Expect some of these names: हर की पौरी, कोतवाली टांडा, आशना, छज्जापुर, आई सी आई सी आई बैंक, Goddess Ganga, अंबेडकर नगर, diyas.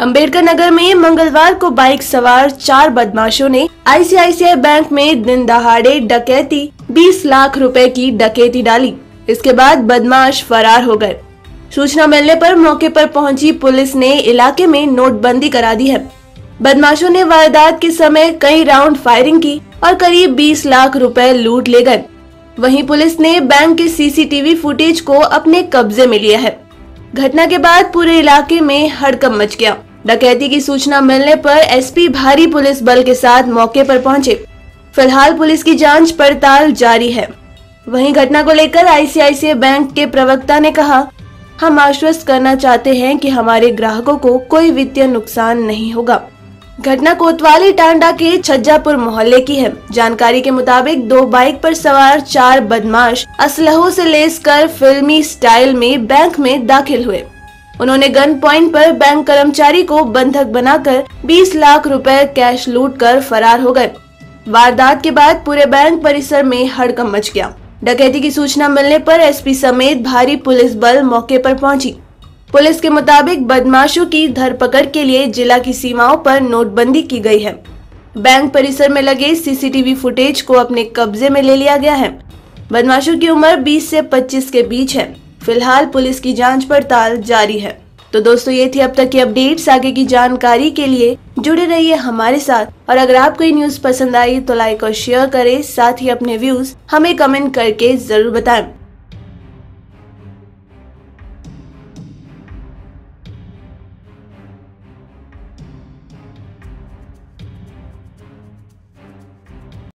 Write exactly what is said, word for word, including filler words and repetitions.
अंबेडकर नगर में मंगलवार को बाइक सवार चार बदमाशों ने आई सी आई सी आई बैंक में दिन दहाड़े डकैती बीस लाख रुपए की डकैती डाली। इसके बाद बदमाश फरार हो गए। सूचना मिलने पर मौके पर पहुंची पुलिस ने इलाके में नोटबंदी करा दी है। बदमाशों ने वारदात के समय कई राउंड फायरिंग की और करीब बीस लाख रुपए लूट ले गए। वहीं पुलिस ने बैंक के C C T V footage को अपने कब्जे में लिया है। घटना के बाद पूरे इलाके में हड़कंप मच गया। डकैती की सूचना मिलने पर एस पी भारी पुलिस बल के साथ मौके पर पहुंचे। फिलहाल पुलिस की जांच पड़ताल जारी है। वहीं घटना को लेकर आई सी आई सी आई बैंक के प्रवक्ता ने कहा, हम आश्वस्त करना चाहते हैं कि हमारे ग्राहकों को कोई वित्तीय नुकसान नहीं होगा। घटना कोतवाली टांडा के छज्जापुर मोहल्ले की है। जानकारी के मुताबिक दो बाइक पर सवार चार बदमाश असलहों से लेस कर फिल्मी स्टाइल में बैंक में दाखिल हुए। उन्होंने गन पॉइंट पर बैंक कर्मचारी को बंधक बनाकर बीस लाख रुपए कैश लूट कर फरार हो गए। वारदात के बाद पूरे बैंक परिसर में हड़कंप मच गया। डकैती की सूचना मिलने पर एस पी समेत भारी पुलिस बल मौके पर पहुंची। पुलिस के मुताबिक बदमाशों की धरपकड़ के लिए जिला की सीमाओं पर नोटबंदी की गई है। बैंक परिसर में लगे C C T V footage को अपने कब्जे में ले लिया गया है। बदमाशों की उम्र बीस से पच्चीस के बीच है। फिलहाल पुलिस की जांच पड़ताल जारी है। तो दोस्तों, ये थी अब तक की अपडेट्स। आगे की जानकारी के लिए जुड़े रहिए हमारे साथ। और अगर आपको ये न्यूज पसंद आई तो लाइक और शेयर करें। साथ ही अपने व्यूज हमें कमेंट करके जरूर बताएं।